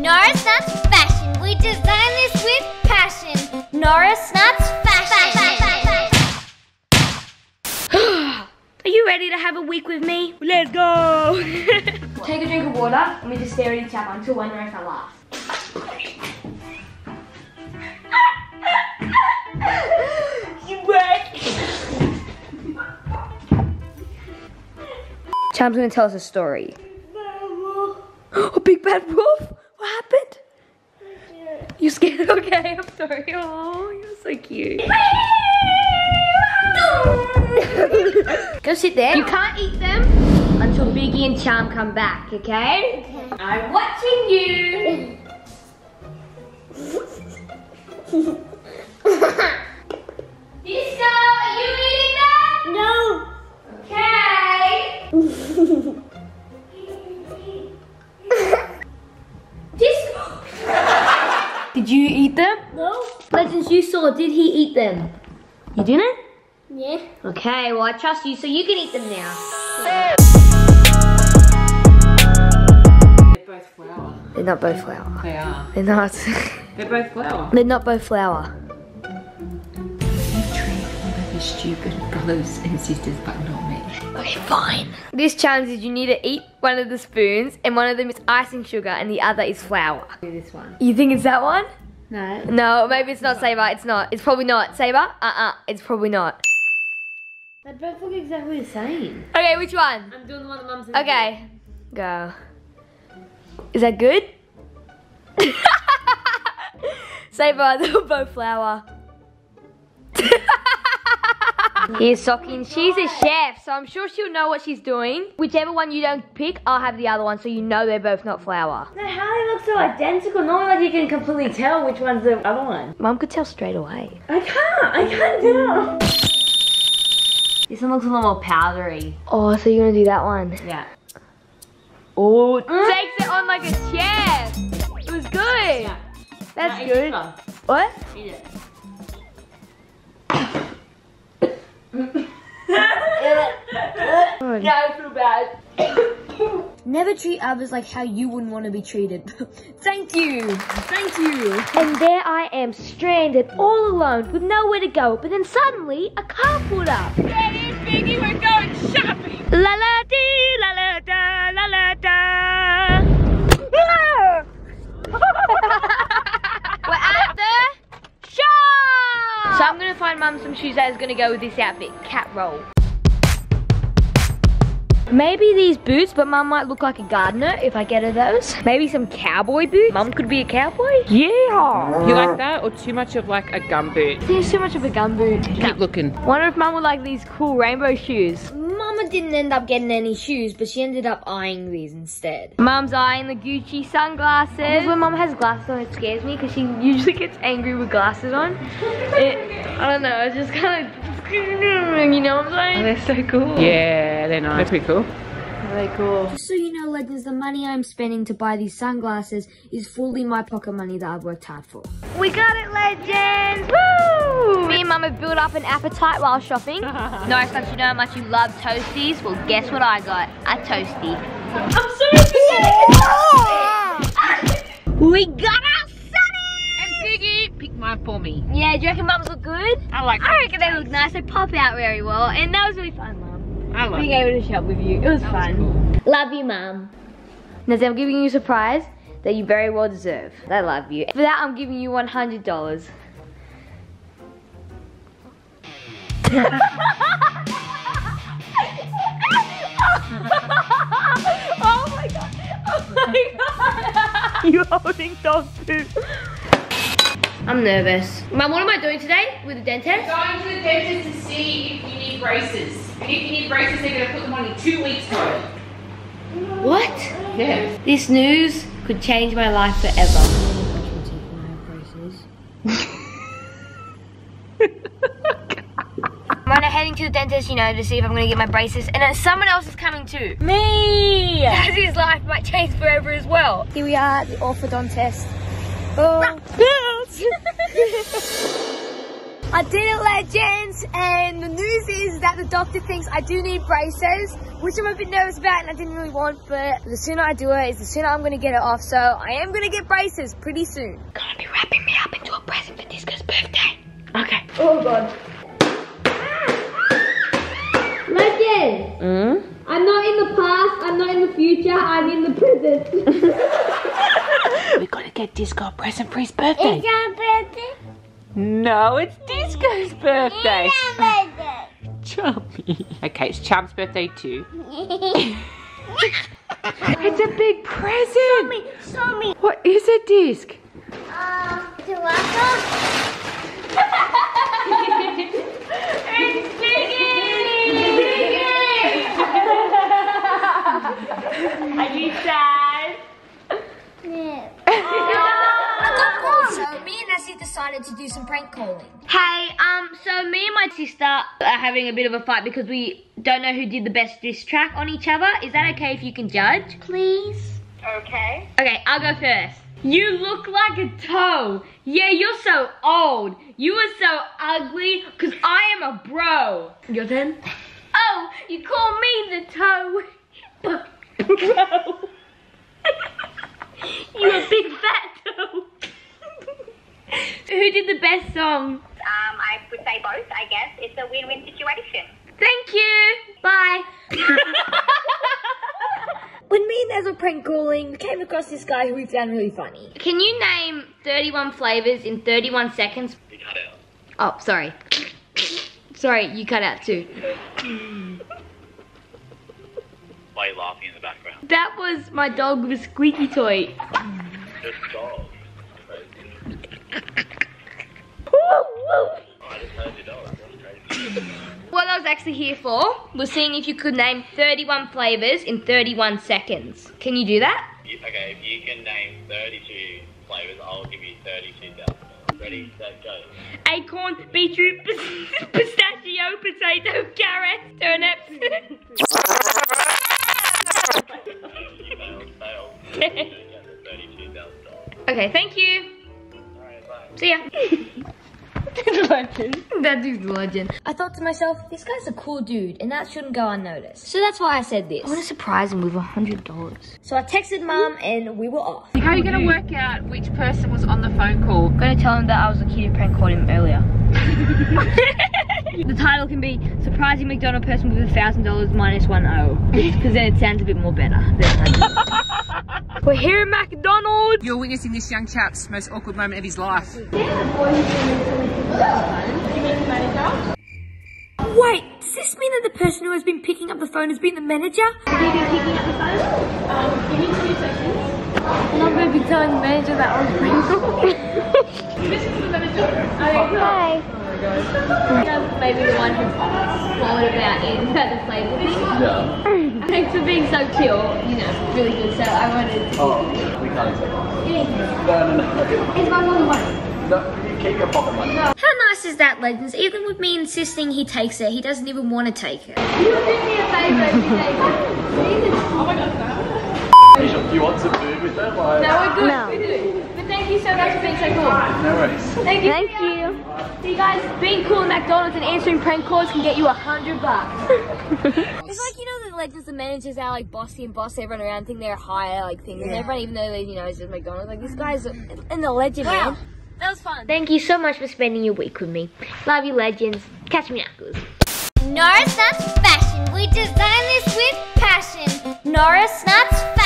Norris Nuts Fashion. We design this with passion. Norris Nuts Fashion. Are you ready to have a week with me? Let's go. Take a drink of water and we just stare at each other until one row fell off. You work. Charm's gonna tell us a story. Oh, big bad wolf! What happened? Yeah. You scared? Okay, I'm sorry. Oh, you're so cute. Go sit there. You can't eat them until Biggy and Charm come back, okay? Okay. I'm watching you. Disco, are you eating that? No. Okay. Did you eat them? No. Legends, you saw, did he eat them? You didn't? Yeah. Okay, well I trust you, so you can eat them now. They're both flour. They're not both flour. They are. They're not. They're both flour. They're not both flour. You treat all the stupid brothers and sisters, but not me. Okay, fine. This challenge is you need to eat one of the spoons, and one of them is icing sugar and the other is flour. Do this one. You think it's that one? No. No, maybe it's not Saber. It's not. It's probably not. Saber? It's probably not. They both look exactly the same. Okay, which one? I'm doing the one that Mum's in. Okay. Go. Is that good? Saber, they're both flour. Here's Sockie, and she's a chef, so I'm sure she'll know what she's doing. Whichever one you don't pick, I'll have the other one, so you know they're both not flour. No, how they look so identical? Not like you can completely tell which one's the other one. Mum could tell straight away. I can't tell. This one looks a lot more powdery. Oh, so you're gonna do that one? Yeah. Oh, takes it on like a chef. It was good. Yeah. That's good. What? Eat it. Yeah, I feel bad. Never treat others like how you wouldn't want to be treated. Thank you. Thank you. And there I am, stranded, all alone, with nowhere to go. But then suddenly, a car pulled up. That is Biggy, we're going shopping. La la dee, la la da, la la da. We're at the shop. So I'm gonna find Mum some shoes that is gonna go with this outfit, cat roll. Maybe these boots, but Mum might look like a gardener if I get her those. Maybe some cowboy boots. Mum could be a cowboy. Yeah. You like that or too much of like a gumboot? There's too much of a gumboot. Keep looking. Wonder if Mum would like these cool rainbow shoes. Mama didn't end up getting any shoes, but she ended up eyeing these instead. Mum's eyeing the Gucci sunglasses. When Mum has glasses on, it scares me because she usually gets angry with glasses on. I don't know, it's just kind of... You know what I'm saying? Oh, they're so cool. Yeah, they're nice. They're pretty cool. They're cool. Just so you know, legends, the money I'm spending to buy these sunglasses is fully my pocket money that I've worked hard for. We got it, legends! Woo! Me and Mum have built up an appetite while shopping. Norris, you know how much you love toasties? Well, guess what I got? A toasty. I'm so excited! We got it! Mine for me. Yeah, do you reckon Mum's look good? I like them. I reckon they look nice. They pop out very well, and that was really fun, Mum. I love being able to shop with you. It was fun. Was cool. Love you, Mum. Now, I'm giving you a surprise that you very well deserve. I love you. For that, I'm giving you $100. Oh my god! Oh my god! You're holding dog poop. I'm nervous. Mum, what am I doing today with the dentist? We're going to the dentist to see if you need braces. And if you need braces, they're going to put them on in 2 weeks' time. What? Yeah. This news could change my life forever. I'm right now heading to the dentist, you know, to see if I'm going to get my braces. And then someone else is coming too. Me! Because his life might change forever as well. Here we are at the orthodontist. Oh. I did it, legends, and the news is that the doctor thinks I do need braces, which I'm a bit nervous about and I didn't really want, but the sooner I do it is the sooner I'm going to get it off, so I am going to get braces pretty soon. Gonna be wrapping me up into a present for Disco's birthday. Okay. Oh god. Legends! Mm? I'm not in the past, I'm not in the future, I'm in the present. We're going to get Disco a present for his birthday. It's your birthday? No, it's Disco's birthday. Chubby. Okay, it's Charm's birthday too. It's a big present. Show me. What is a disc? It's Biggy. Are you sad? No. So me and Nessie decided to do some prank calling. Hey, so me and my sister are having a bit of a fight because we don't know who did the best diss track on each other. Is that okay if you can judge? Please. Okay. Okay, I'll go first. You look like a toe. Yeah, you're so old. You are so ugly because I am a bro. Your turn. Oh, you call me the toe. Bro. You a big fat toe. Who did the best song? I would say both, I guess. It's a win-win situation. Thank you. Bye. When me and Ezra prank calling, we came across this guy who we found really funny. Can you name 31 flavours in 31 seconds? You cut out. Oh, sorry. Sorry, you cut out too. Why are you laughing in the background? That was my dog with a squeaky toy. The dog. What I was actually here for was seeing if you could name 31 flavours in 31 seconds. Can you do that? Okay, if you can name 32 flavours, I'll give you 32,000. Ready, set, go. Acorn, beetroot, pistachio, potato, carrot, turnips. You failed. $32,000. Okay, thank you. See ya. Legend. That dude's a legend. I thought to myself, this guy's a cool dude and that shouldn't go unnoticed. So that's why I said this. I want to surprise him with $100. So I texted Mum and we were off. How are you going to work out which person was on the phone call? I'm going to tell him that I was the kid who prank called him earlier. The title can be Surprising McDonald's Person with $1,000 minus 1 O. Because then it sounds a bit more better. We're here at McDonald's! You're witnessing this young chap's most awkward moment of his life. Wait, does this mean that the person who has been picking up the phone has been the manager? Have you been picking up the phone? Give me 2 seconds. And I'm going to be telling the manager that I was pranking. This is the manager. Hi. Oh my gosh. You're maybe the one who's forward about in the flavor thing. Yeah. Thanks for being so chill. You know, really good. So I wanted to. Oh, we can't accept that. Yeah. No. It's my mom one. No, you keep your pocket money. No. How nice is that, legends? Even with me insisting he takes it, he doesn't even want to take it. You do me a favour if you take it. Oh my god, no. Do you want some food with them? Or... No, we're good. No. We do. But thank you so much for being so cool. No worries. Thank you. Thank you. So you guys, being cool at McDonald's and answering prank calls can get you $100. It's like, you know, the legends, the managers are like bossy and boss everyone around, think they're higher, like things. Yeah. And everyone, even though they, you know, it's just McDonald's, like this guy's in the legend, wow. Man. That was fun. Thank you so much for spending your week with me. Love you, legends. Catch me knuckles. Norris Nuts Fashion. We design this with passion. Norris Nuts Fashion.